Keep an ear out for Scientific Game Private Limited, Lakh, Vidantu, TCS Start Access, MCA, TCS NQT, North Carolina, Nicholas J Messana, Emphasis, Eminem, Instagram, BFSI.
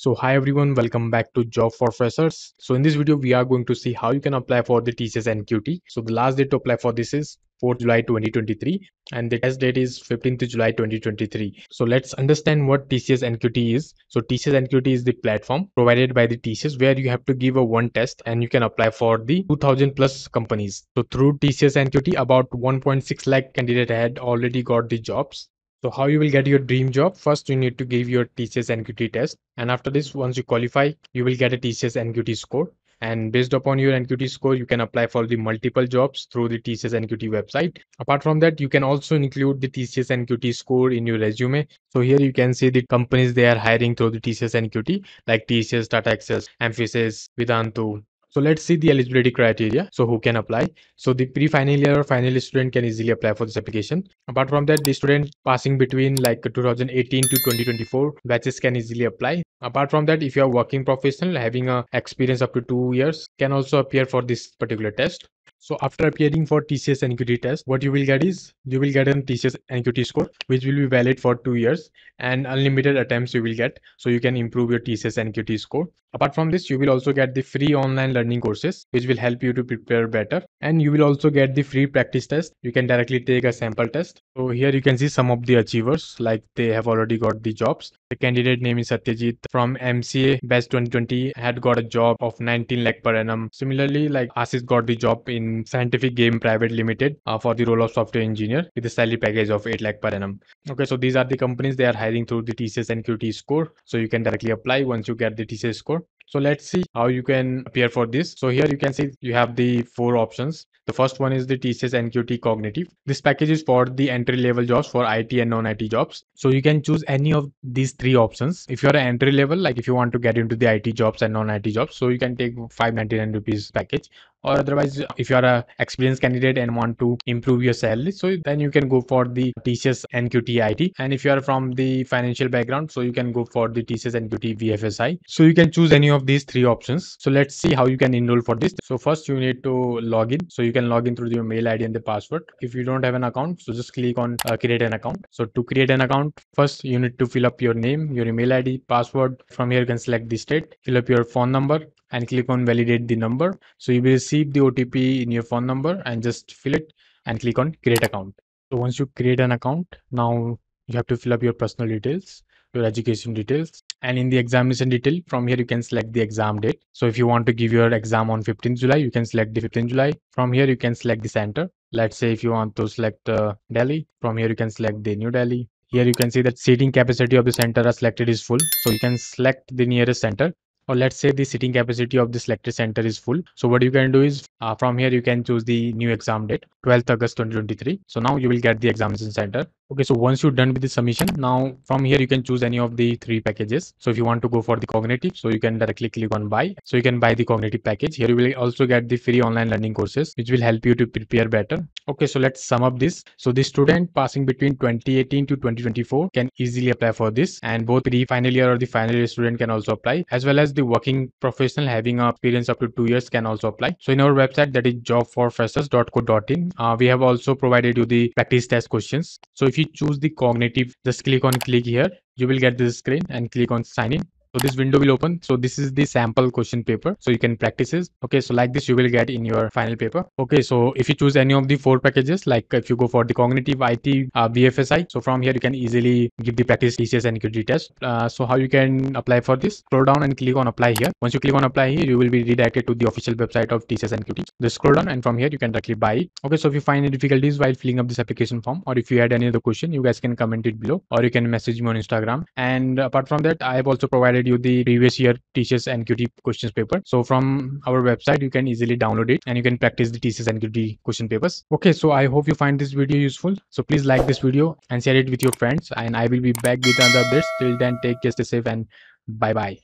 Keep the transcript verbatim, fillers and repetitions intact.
So hi everyone, welcome back to Job for Freshers. So in this video we are going to see how you can apply for the T C S N Q T. So the last date to apply for this is fourth July twenty twenty-three and the test date is fifteenth July twenty twenty-three. So let's understand what T C S N Q T is. So T C S N Q T is the platform provided by the T C S where you have to give a one test and you can apply for the two thousand plus companies. So through T C S N Q T about one point six lakh candidate had already got the jobs. So how you will get your dream job? First, you need to give your T C S N Q T test. And after this, once you qualify, you will get a T C S N Q T score. And based upon your N Q T score, you can apply for the multiple jobs through the T C S N Q T website. Apart from that, you can also include the T C S N Q T score in your resume. So here you can see the companies they are hiring through the T C S N Q T, like T C S Start Access, Emphasis, Vidantu. So let's see the eligibility criteria. So who can apply? So the pre-final year or final year student can easily apply for this application. Apart from that, the student passing between like two thousand eighteen to twenty twenty-four batches can easily apply. Apart from that, if you are working professional having a experience up to two years can also appear for this particular test. So after appearing for T C S N Q T test, what you will get is you will get a T C S N Q T score which will be valid for two years and unlimited attempts you will get. So you can improve your T C S N Q T score. Apart from this, you will also get the free online learning courses which will help you to prepare better, and you will also get the free practice test. You can directly take a sample test. So here you can see some of the achievers, like they have already got the jobs. The candidate name is Satyajit from M C A Best twenty twenty had got a job of nineteen lakh per annum. Similarly, like Ashish got the job in Scientific Game Private Limited uh, for the role of software engineer with a salary package of eight lakh per annum. Okay, so these are the companies they are hiring through the T C S N Q T score. So you can directly apply once you get the T C S score. So let's see how you can appear for this. So here you can see you have the four options. The first one is the T C S N Q T Cognitive. This package is for the entry level jobs for I T and non I T jobs. So you can choose any of these three options. If you are an entry level, like if you want to get into the I T jobs and non I T jobs, so you can take five hundred ninety-nine rupees package. Or otherwise, if you are a experienced candidate and want to improve your salary, so then you can go for the T C S N Q T I T. And if you are from the financial background, so you can go for the T C S N Q T V F S I. So you can choose any of these three options. So let's see how you can enroll for this. So first you need to log in. So you can log in through your mail I D and the password. If you don't have an account, so just click on uh, create an account. So to create an account, first you need to fill up your name, your email I D, password. From here you can select the state, fill up your phone number, and click on validate the number. So you will receive the O T P in your phone number and just fill it and click on create account. So once you create an account, now you have to fill up your personal details, your education details, and in the examination detail from here you can select the exam date. So if you want to give your exam on fifteenth July, you can select the fifteenth July. From here you can select the center. Let's say if you want to select uh, Delhi, from here you can select the New Delhi. Here you can see that seating capacity of the center are selected is full, so you can select the nearest center. Or let's say the seating capacity of the selected center is full. So what you can do is uh, from here you can choose the new exam date, twelfth August twenty twenty-three. So now you will get the examination center. Okay, so once you're done with the submission, now from here you can choose any of the three packages. So if you want to go for the cognitive, so you can directly click on buy. So you can buy the cognitive package. Here you will also get the free online learning courses which will help you to prepare better. Okay, so let's sum up this. So the student passing between twenty eighteen to twenty twenty-four can easily apply for this, and both the final year or the final year student can also apply, as well as the working professional having a experience up to two years can also apply. So in our website, that is job for freshers dot co dot in, uh, we have also provided you the practice test questions. So if you choose the cognitive, just click on click here. You will get this screen and click on sign in. So this window will open. So this is the sample question paper. So you can practice this. Okay, so like this you will get in your final paper. Okay, so if you choose any of the four packages, like if you go for the cognitive, I T, uh, B F S I, so from here you can easily give the practice T C S N Q T test. Uh, so how you can apply for this? Scroll down and click on apply here. Once you click on apply here, you will be redirected to the official website of T C S N Q T. Just scroll down and from here you can directly buy it. Okay, so if you find any difficulties while filling up this application form, or if you had any other question, you guys can comment it below, or you can message me on Instagram. And apart from that, I have also provided you the previous year T C S N Q T questions paper. So from our website you can easily download it and you can practice the T C S N Q T question papers. Okay, so I hope you find this video useful. So please like this video and share it with your friends, and I will be back with another updates. Till then, take care, stay safe, and bye bye.